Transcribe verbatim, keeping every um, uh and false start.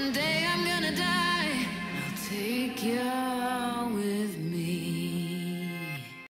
One day I'm gonna die. I'll take you.